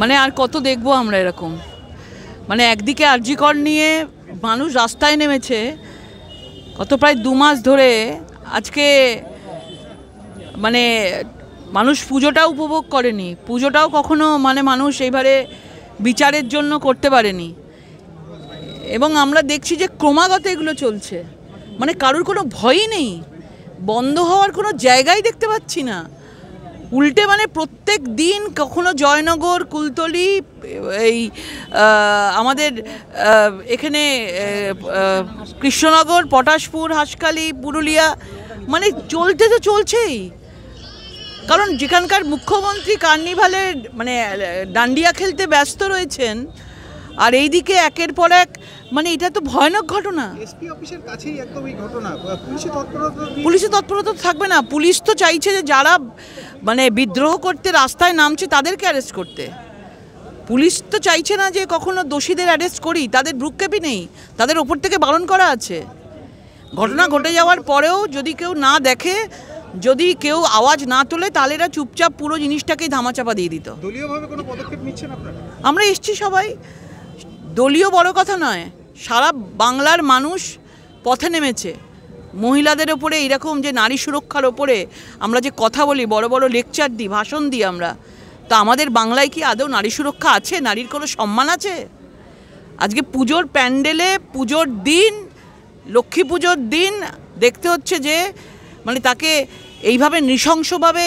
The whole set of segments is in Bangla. মানে আর কত দেখবো আমরা এরকম মানে একদিকে আরজিকর নিয়ে মানুষ রাস্তায় নেমেছে কত প্রায় 2 মাস ধরে আজকে মানে মানুষ পূজোটাও উপভোগ করেনি পূজোটাও কখনো মানে মানুষ এইবারে বিচারের জন্য করতে পারেনি এবং আমরা দেখছি যে ক্রমাগত এগুলো চলছে মানে কারোর কোনো ভয়ই নেই বন্ধ হওয়ার কোনো জায়গাই দেখতে পাচ্ছি না উল্টে মানে প্রত্যেক দিন কখনো জয়নগর কুলতলি এই আমাদের এখানে কৃষ্ণনগর পটাশপুর হাসখালি পুরুলিয়া মানে চলতে তো চলছেই কারণ যেখানকার মুখ্যমন্ত্রী কার্নিভালে মানে ডান্ডিয়া খেলতে ব্যস্ত রয়েছেন আর এইদিকে একের পর এক মানে এটা তো ভয়ানক ঘটনা এসপি অফিসের কাছেই একদম এই ঘটনা পুলিশের তৎপরতা থাকবে না পুলিশ তো চাইছে যে যারা মানে বিদ্রোহ করতে রাস্তায় নামছে তাদেরকে অ্যারেস্ট করতে পুলিশ তো চাইছে না যে কখনো দোষীদের অ্যারেস্ট করি তাদের ভ্রুক্ষেপই নেই তাদের ওপর থেকে বারণ করা আছে ঘটনা ঘটে যাওয়ার পরেও যদি কেউ না দেখে যদি কেউ আওয়াজ না তোলে তাহলে এরা চুপচাপ পুরো জিনিসটাকেই ধামাচাপা দিয়ে দিত দলীয়ভাবে কোনো পদক্ষেপ নিচ্ছেন আপনারা আমরা এসছি সবাই দলীয় বড় কথা নয় সারা বাংলার মানুষ পথে নেমেছে মহিলাদের উপরে এরকম যে নারী সুরক্ষার উপরে আমরা যে কথা বলি বড় বড় লেকচার দিই ভাষণ দিই আমরা তো আমাদের বাংলায় কি আদৌ নারী সুরক্ষা আছে নারীর কোনো সম্মান আছে আজকে পূজোর প্যান্ডেলে পূজোর দিন লক্ষ্মী পূজোর দিন দেখতে হচ্ছে যে মানে তাকে এইভাবে নৃশংসভাবে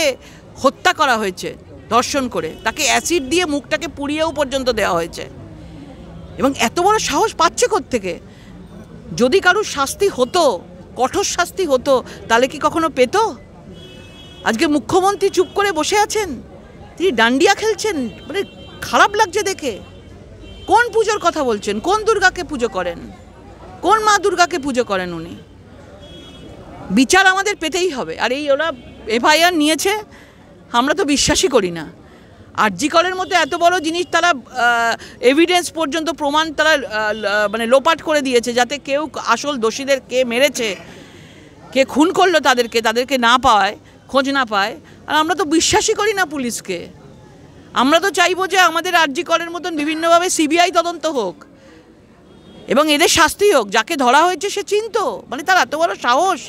হত্যা করা হয়েছে ধর্ষণ করে তাকে অ্যাসিড দিয়ে মুখটাকে পুড়িয়েও পর্যন্ত দেওয়া হয়েছে এবং এত বড় সাহস পাচ্ছে কোত্থেকে যদি কারোর শাস্তি হতো কঠোর শাস্তি হতো তাহলে কি কখনো পেত আজকে মুখ্যমন্ত্রী চুপ করে বসে আছেন তিনি ডান্ডিয়া খেলছেন মানে খারাপ লাগছে দেখে কোন পুজোর কথা বলছেন কোন দুর্গাকে পুজো করেন কোন মা দুর্গাকে পুজো করেন উনি বিচার আমাদের পেতেই হবে আর এই ওরা এফআইআর নিয়েছে আমরা তো বিশ্বাসই করি না আরজিকরের মতো এত বড় জিনিস তারা এভিডেন্স পর্যন্ত প্রমাণ তারা মানে লোপাট করে দিয়েছে যাতে কেউ আসল দোষীদের কে মেরেছে কে খুন করলো তাদেরকে তাদেরকে না পায় খোঁজ না পায় আর আমরা তো বিশ্বাসই করি না পুলিশকে আমরা তো চাইবো যে আমাদের আরজিকরের মতন বিভিন্নভাবে সিবিআই তদন্ত হোক এবং এদের শাস্তি হোক যাকে ধরা হয়েছে সে চিন্ত মানে তার এত বড় সাহস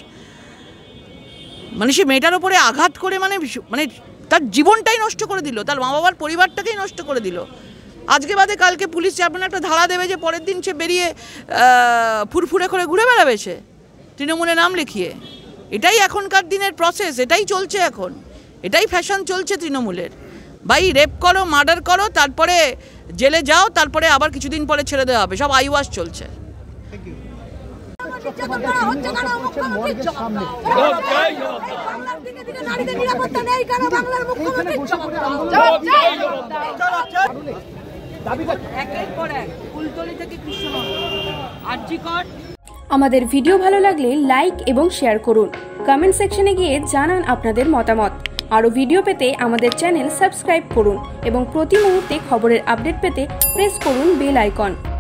মানে সে মেয়েটার ওপরে আঘাত করে মানে মানে তার জীবনটাই নষ্ট করে দিল তার মা বাবার পরিবারটাকেই নষ্ট করে দিল আজকে বাদে কালকে পুলিশ আপনার একটা ধারা দেবে যে পরের দিন সে বেরিয়ে ফুরফুরে করে ঘুরে বেড়াবে সে তৃণমূলে নাম লিখিয়ে এটাই এখনকার দিনের প্রসেস এটাই চলছে এখন এটাই ফ্যাশন চলছে তৃণমূলের ভাই রেপ করো মার্ডার করো তারপরে জেলে যাও তারপরে আবার কিছুদিন পরে ছেড়ে দেওয়া হবে সব আইওয়াশ চলছে আমাদের ভিডিও ভালো লাগলে লাইক এবং শেয়ার করুন কমেন্ট সেকশনে গিয়ে জানান আপনাদের মতামত আরও ভিডিও পেতে আমাদের চ্যানেল সাবস্ক্রাইব করুন এবং প্রতি মুহূর্তে খবরের আপডেট পেতে প্রেস করুন বেল আইকন।